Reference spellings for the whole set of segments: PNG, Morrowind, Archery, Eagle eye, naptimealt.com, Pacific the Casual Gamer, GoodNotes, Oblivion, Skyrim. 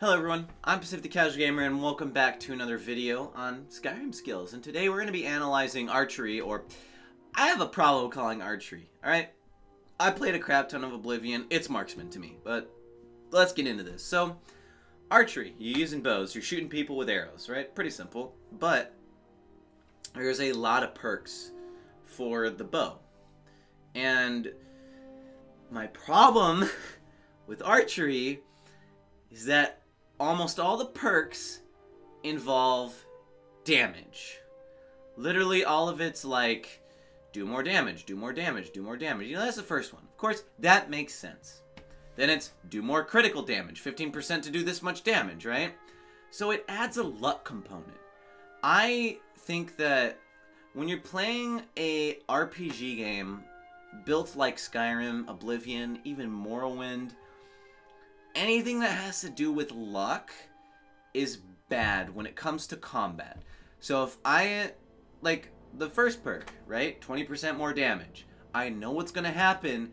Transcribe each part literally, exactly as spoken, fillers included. Hello everyone, I'm Pacific the Casual Gamer and welcome back to another video on Skyrim skills. And today we're going to be analyzing archery, or I have a problem calling archery, alright? I played a crap ton of Oblivion, it's marksman to me, but let's get into this. So, archery, you're using bows, you're shooting people with arrows, right? Pretty simple, but there's a lot of perks for the bow. And my problem with archery is that almost all the perks involve damage. Literally all of it's like, do more damage, do more damage, do more damage. You know, that's the first one. Of course, that makes sense. Then it's do more critical damage, fifteen percent to do this much damage, right? So it adds a luck component. I think that when you're playing a R P G game built like Skyrim, Oblivion, even Morrowind, anything that has to do with luck is bad when it comes to combat. So if I, like, the first perk, right? twenty percent more damage. I know what's going to happen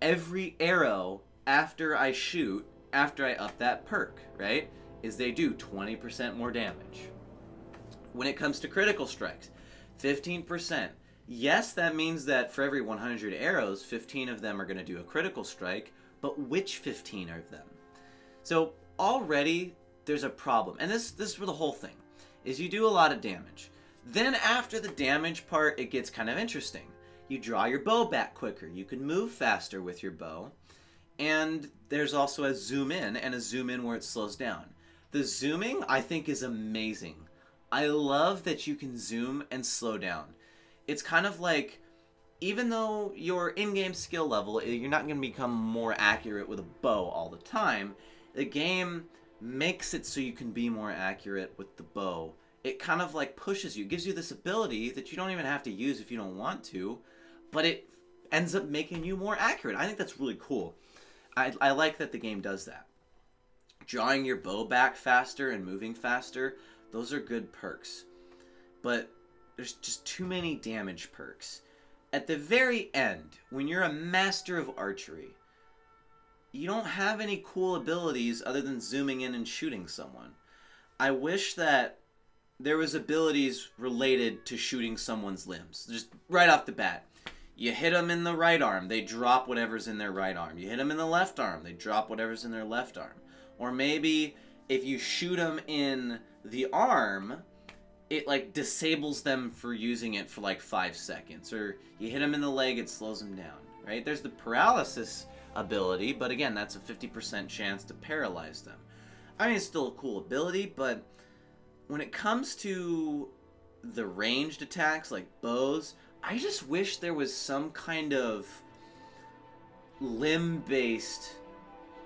every arrow after I shoot, after I up that perk, right? Is they do twenty percent more damage. When it comes to critical strikes, fifteen percent. Yes, that means that for every one hundred arrows, fifteen of them are going to do a critical strike, but which fifteen of them? So already there's a problem. And this this is for the whole thing, is you do a lot of damage. Then after the damage part, it gets kind of interesting. You draw your bow back quicker. You can move faster with your bow. And there's also a zoom in and a zoom in where it slows down. The zooming, I think, is amazing. I love that you can zoom and slow down. It's kind of like, even though your in-game skill level, you're not going to become more accurate with a bow all the time, the game makes it so you can be more accurate with the bow. It kind of like pushes you, gives you this ability that you don't even have to use if you don't want to, but it ends up making you more accurate. I think that's really cool. I, I like that the game does that. Drawing your bow back faster and moving faster, those are good perks. But there's just too many damage perks. At the very end, when you're a master of archery, you don't have any cool abilities other than zooming in and shooting someone. I wish that there was abilities related to shooting someone's limbs. Just right off the bat. You hit them in the right arm, they drop whatever's in their right arm. You hit them in the left arm, they drop whatever's in their left arm. Or maybe if you shoot them in the arm, it like disables them for using it for like five seconds, or you hit them in the leg, it slows them down, right? There's the paralysis ability, but again, that's a fifty percent chance to paralyze them. I mean, it's still a cool ability, but when it comes to the ranged attacks like bows, I just wish there was some kind of limb-based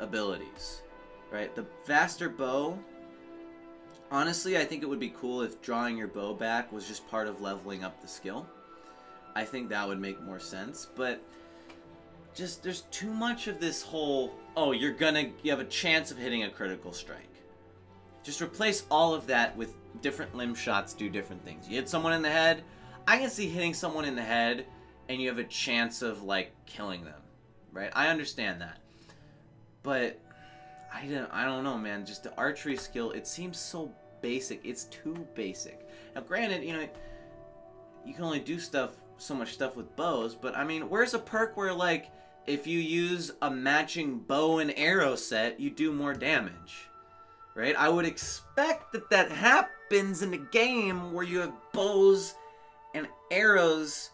abilities, right? The faster bow, honestly, I think it would be cool if drawing your bow back was just part of leveling up the skill. I think that would make more sense, but just there's too much of this whole, oh, you're gonna, you have a chance of hitting a critical strike. Just replace all of that with different limb shots do different things. You hit someone in the head, I can see hitting someone in the head and you have a chance of like killing them, right? I understand that, but I don't, I don't know, man. Just the archery skill, it seems so basic. It's too basic. Now, granted, you know, you can only do stuff, so much stuff with bows, but I mean, where's a perk where, like, if you use a matching bow and arrow set, you do more damage, right? I would expect that that happens in a game where you have bows and arrows,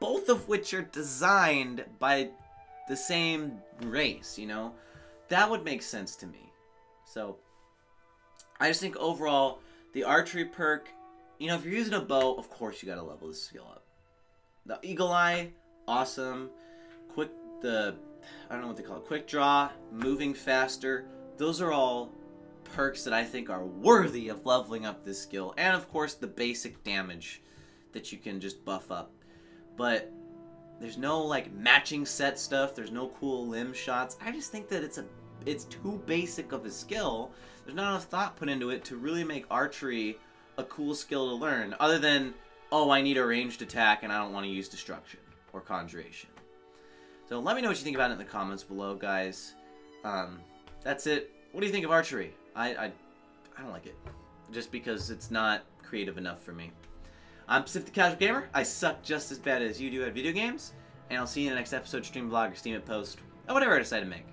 both of which are designed by the same race, you know? That would make sense to me. So, I just think overall, the archery perk, you know, if you're using a bow, of course you gotta level this skill up. The eagle eye, awesome. Quick, the, I don't know what they call it, quick draw, moving faster. Those are all perks that I think are worthy of leveling up this skill. And of course, the basic damage that you can just buff up. But there's no, like, matching set stuff. There's no cool limb shots. I just think that it's a it's too basic of a skill. There's not enough thought put into it to really make archery a cool skill to learn, other than, oh, I need a ranged attack and I don't want to use destruction or conjuration. So let me know what you think about it in the comments below, guys. Um, that's it. What do you think of archery? I, I, I don't like it. Just because it's not creative enough for me. I'm Pacific the Casual Gamer. I suck just as bad as you do at video games. And I'll see you in the next episode, stream, vlog, or Steam it post, or whatever I decide to make.